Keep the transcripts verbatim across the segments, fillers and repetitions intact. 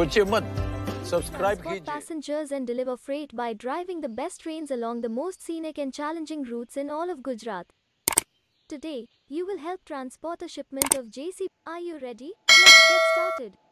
सोचिए मत, सब्सक्राइब कीजिए। Passengers and deliver freight by driving the best trains along the most scenic and challenging routes in all of Gujarat. Today, you will help transport a shipment of J C P. Are you ready? Let's get started.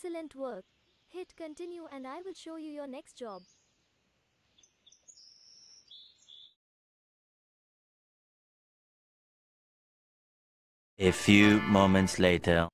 Excellent work. Hit continue and I will show you your next job. A few moments later.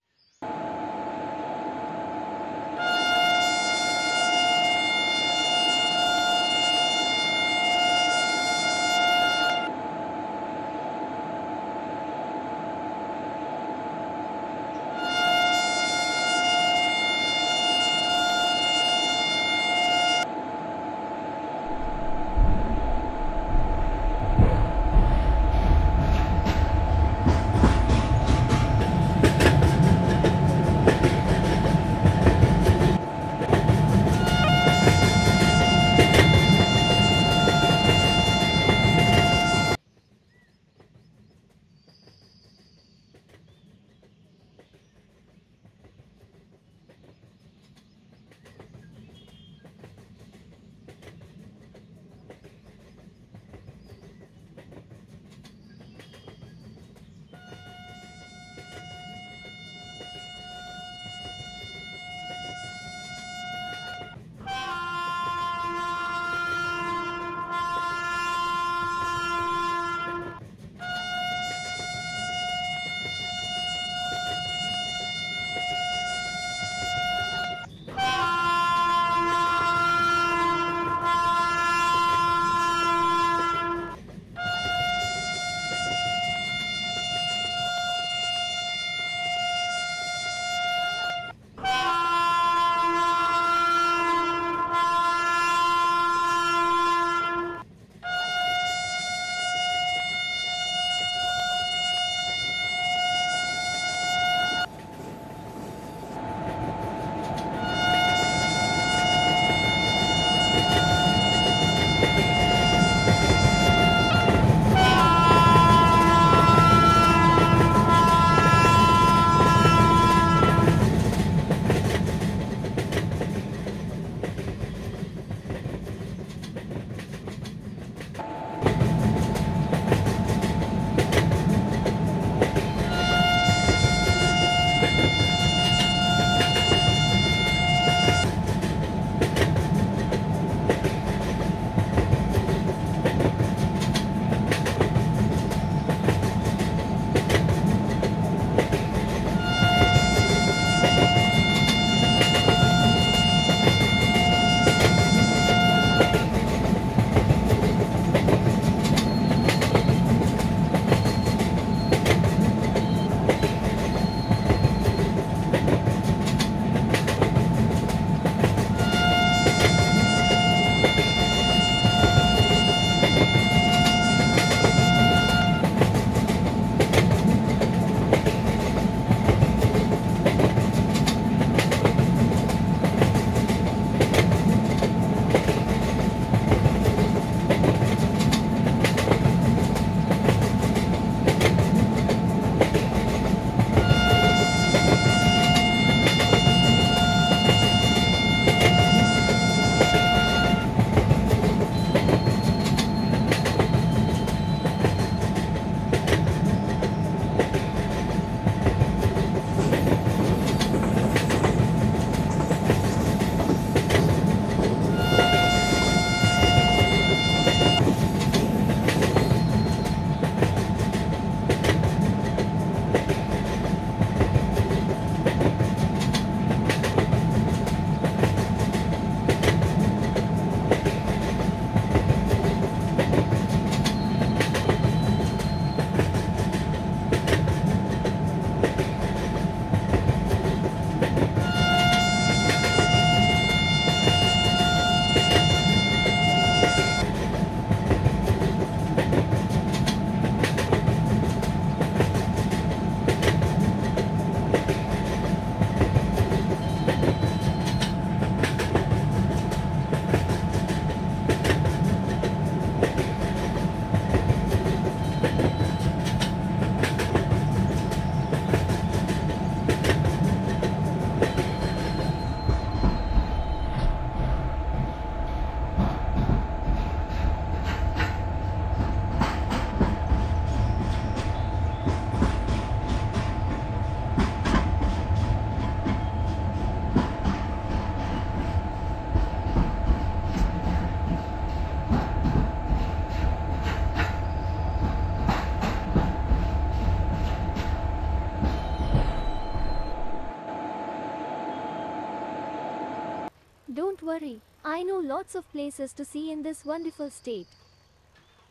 worry, I know lots of places to see in this wonderful state.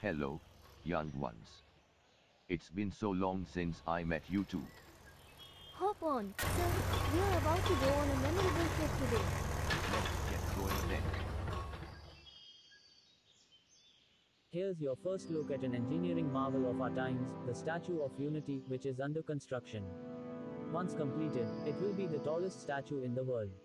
Hello, young ones. It's been so long since I met you two. Hop on, sir. We are about to go on a memorable trip today. Let's get going then. Here's your first look at an engineering marvel of our times, the Statue of Unity, which is under construction. Once completed, it will be the tallest statue in the world.